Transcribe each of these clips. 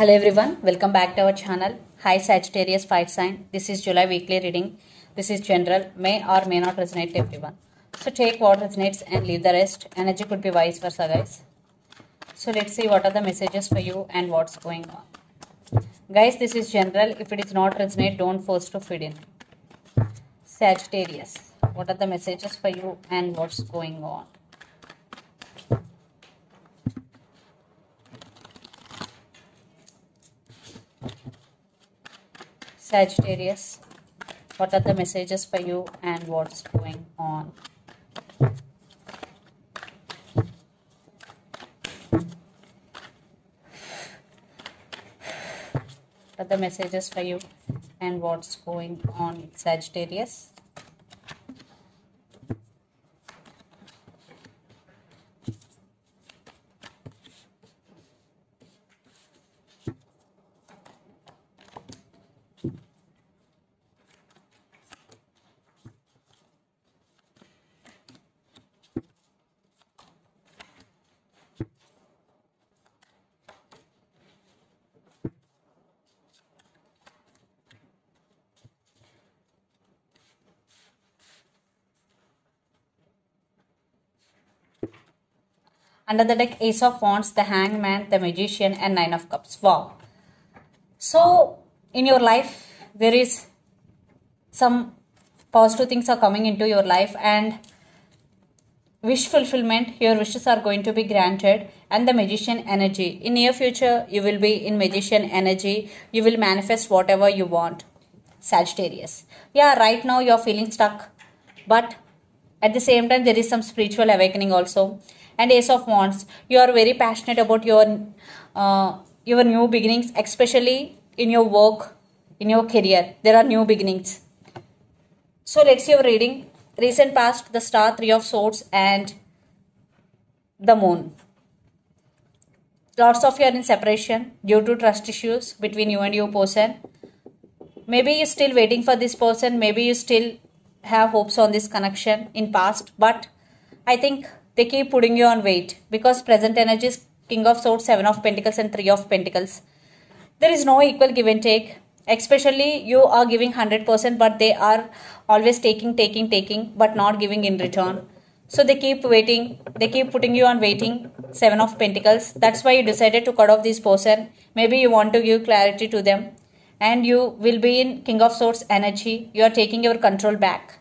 Hello everyone, welcome back to our channel. Hi Sagittarius Fire Sign. This is July weekly reading. This is general, may or may not resonate to everyone. So take what resonates and leave the rest. Energy could be vice versa, guys. So let's see what are the messages for you and what's going on. Guys, this is general. If it is not resonate, don't force to fit in. Sagittarius, what are the messages for you and what's going on? Sagittarius, what are the messages for you and what's going on? What are the messages for you and what's going on, Sagittarius? Under the deck, Ace of Wands, the Hangman, the Magician and Nine of Cups. Wow. So, in your life, there is some positive things are coming into your life and wish fulfillment, your wishes are going to be granted, and the Magician energy. In near future, you will be in Magician energy. You will manifest whatever you want, Sagittarius. Yeah, right now you are feeling stuck, but at the same time, there is some spiritual awakening also. And Ace of Wands, you are very passionate about your new beginnings, especially in your work, in your career. There are new beginnings. So let's see your reading. Recent past, the star, Three of Swords and the moon. Lots of you are in separation due to trust issues between you and your person. Maybe you're still waiting for this person. Maybe you still have hopes on this connection in past. But I think they keep putting you on wait because present energy is King of Swords, Seven of Pentacles and Three of Pentacles. There is no equal give and take. Especially you are giving 100%, but they are always taking, but not giving in return. So they keep waiting. They keep putting you on waiting, Seven of Pentacles. That's why you decided to cut off this person. Maybe you want to give clarity to them. And you will be in King of Swords energy. You are taking your control back,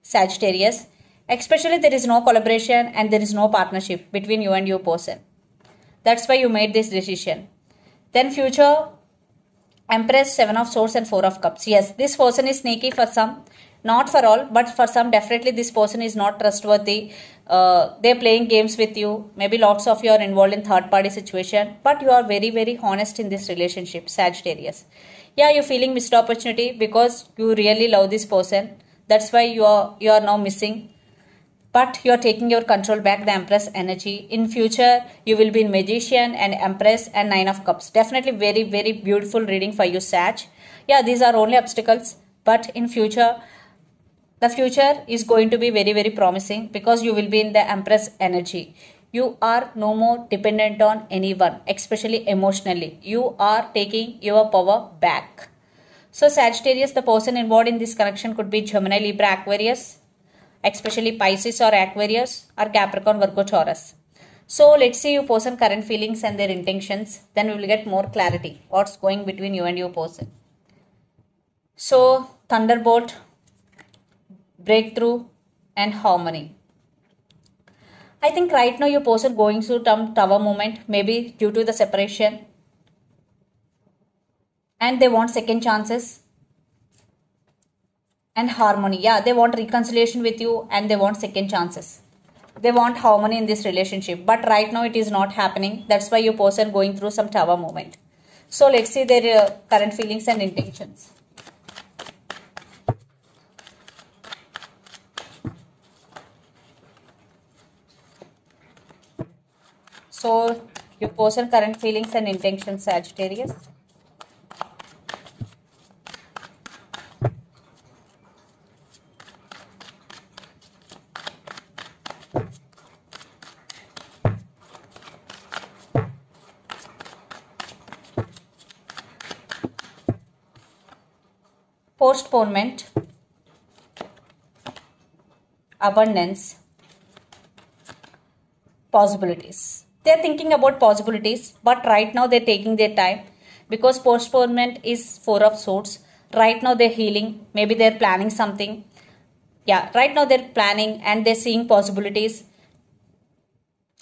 Sagittarius. Especially there is no collaboration and there is no partnership between you and your person. That's why you made this decision. Then future, Empress, Seven of Swords and Four of Cups. Yes, this person is sneaky for some. Not for all, but for some definitely this person is not trustworthy. They're playing games with you. Maybe lots of you are involved in third party situation. But you are very, very honest in this relationship, Sagittarius. Yeah, you're feeling missed opportunity because you really love this person. That's why you are now missing. But you are taking your control back, the Empress energy. In future, you will be in Magician and Empress and Nine of Cups. Definitely very, very beautiful reading for you, Sag. Yeah, these are only obstacles. But in future, the future is going to be very, very promising because you will be in the Empress energy. You are no more dependent on anyone, especially emotionally. You are taking your power back. So Sagittarius, the person involved in this connection could be Gemini, Libra, Aquarius. Especially Pisces or Aquarius or Capricorn, Virgo, Taurus. So let's see your person current feelings and their intentions. Then we will get more clarity. What's going between you and your person. So Thunderbolt, Breakthrough and Harmony. I think right now your person going through some tower moment. Maybe due to the separation. And they want second chances. And harmony. Yeah, they want reconciliation with you and they want second chances. They want harmony in this relationship. But right now it is not happening. That's why your person going through some tower moment. So let's see their current feelings and intentions. So your person current feelings and intentions, Sagittarius. postponement, abundance, possibilities. They are thinking about possibilities, but right now they are taking their time because postponement is Four of Swords. Right now they are healing. Maybe they are planning something. Yeah, right now they are planning and they are seeing possibilities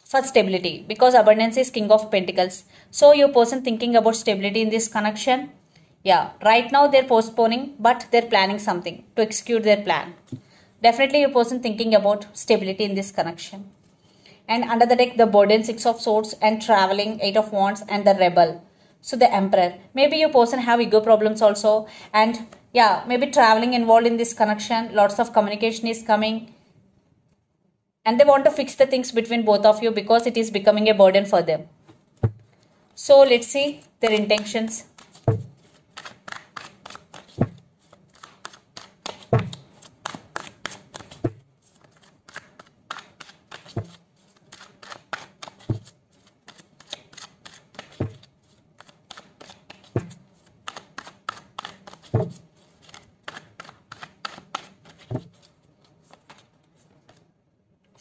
for stability because abundance is King of Pentacles. So your person thinking about stability in this connection. Yeah, right now they are postponing, but they are planning something to execute their plan. Definitely your person thinking about stability in this connection. And under the deck, the burden, Six of Swords, and traveling, Eight of Wands, and the Rebel. So the Emperor. Maybe your person have ego problems also. And yeah, maybe traveling involved in this connection. Lots of communication is coming. And they want to fix the things between both of you because it is becoming a burden for them. So let's see their intentions.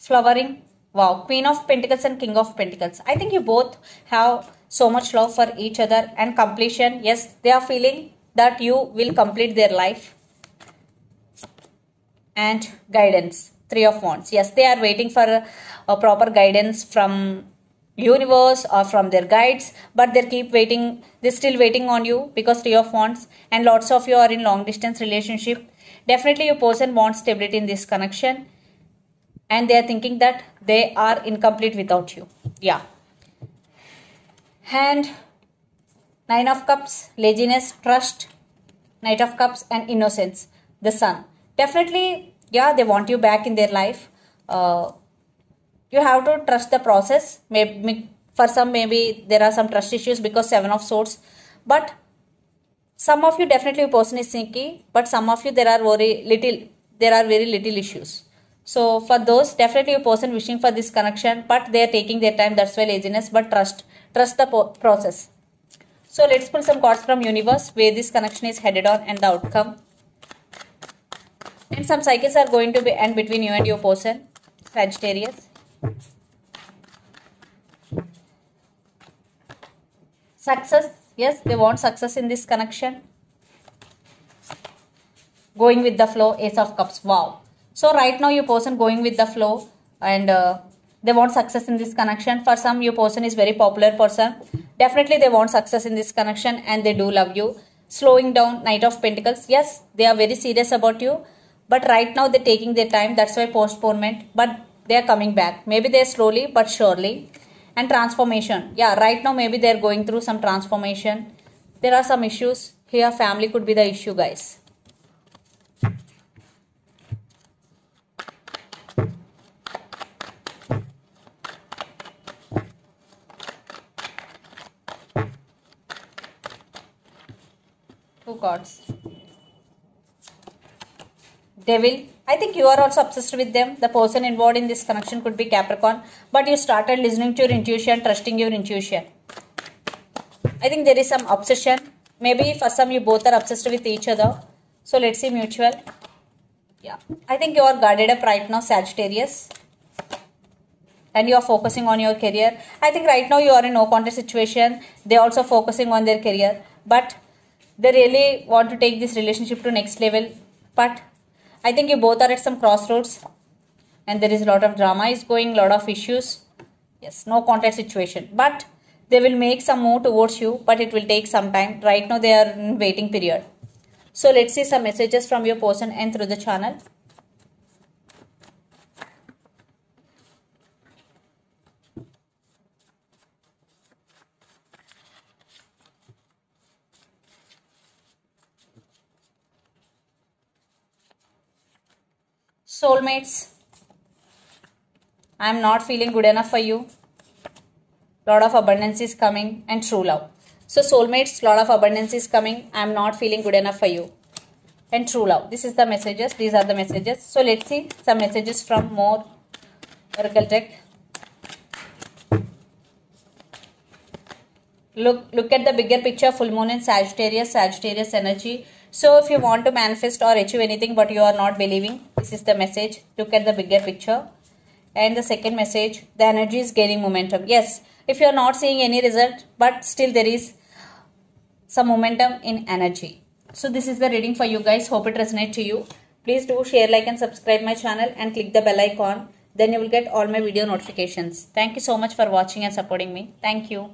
Flowering. Wow, Queen of Pentacles and King of Pentacles. I think you both have so much love for each other and completion. Yes, they are feeling that you will complete their life. And guidance, Three of Wands. Yes, they are waiting for a proper guidance from universe or from their guides, but they keep waiting. They're still waiting on you because Three of Wands, and lots of you are in long distance relationship. Definitely your person wants stability in this connection. And they are thinking that they are incomplete without you. Yeah. And Nine of Cups, laziness, trust, Knight of Cups, and innocence, the Sun. Definitely, yeah, they want you back in their life. You have to trust the process. Maybe for some, maybe there are some trust issues because Seven of Swords. But some of you definitely a person is sneaky. But some of you there are very little issues. So for those, definitely a person wishing for this connection, but they are taking their time. That's why laziness, but trust the process. So let's pull some cards from universe where this connection is headed on and the outcome. And some cycles are going to be end between you and your person, Sagittarius. Success. Yes, they want success in this connection. Going with the flow, Ace of Cups. Wow. So right now your person going with the flow and they want success in this connection. For some, your person is very popular person. Definitely they want success in this connection and they do love you. Slowing down, Knight of Pentacles. Yes, they are very serious about you. But right now they're taking their time. That's why postponement. But they are coming back. Maybe they're slowly but surely. And transformation. Yeah, right now maybe they're going through some transformation. There are some issues. Here family could be the issue, guys. Gods, Devil. I think you are also obsessed with them. The person involved in this connection could be Capricorn, but you started listening to your intuition, trusting your intuition. I think there is some obsession. Maybe for some you both are obsessed with each other. So let's see mutual. Yeah, I think you are guarded up right now, Sagittarius. And you are focusing on your career. I think right now you are in no contest situation. They are also focusing on their career. But they really want to take this relationship to next level. But I think you both are at some crossroads. And there is a lot of drama is going, lot of issues. Yes, no contact situation. But they will make some move towards you. But it will take some time. Right now they are in waiting period. So let's see some messages from your person and through the channel. Soulmates, I am not feeling good enough for you. Lot of abundance is coming and true love. So soulmates, lot of abundance is coming. I am not feeling good enough for you. And true love. This is the messages. These are the messages. So let's see some messages from more Oracle deck. Look at the bigger picture. Full moon in Sagittarius. Sagittarius energy. So if you want to manifest or achieve anything but you are not believing, this is the message. Look at the bigger picture. And the second message, the energy is gaining momentum. Yes, if you are not seeing any result, but still there is some momentum in energy. So this is the reading for you guys. Hope it resonates to you. Please do share, like and subscribe my channel and click the bell icon. Then you will get all my video notifications. Thank you so much for watching and supporting me. Thank you.